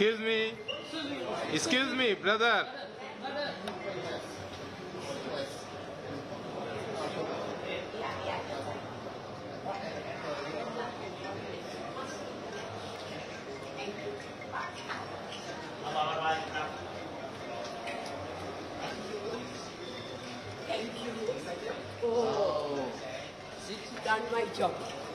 Excuse me, brother. Thank you. Oh, she's done my job.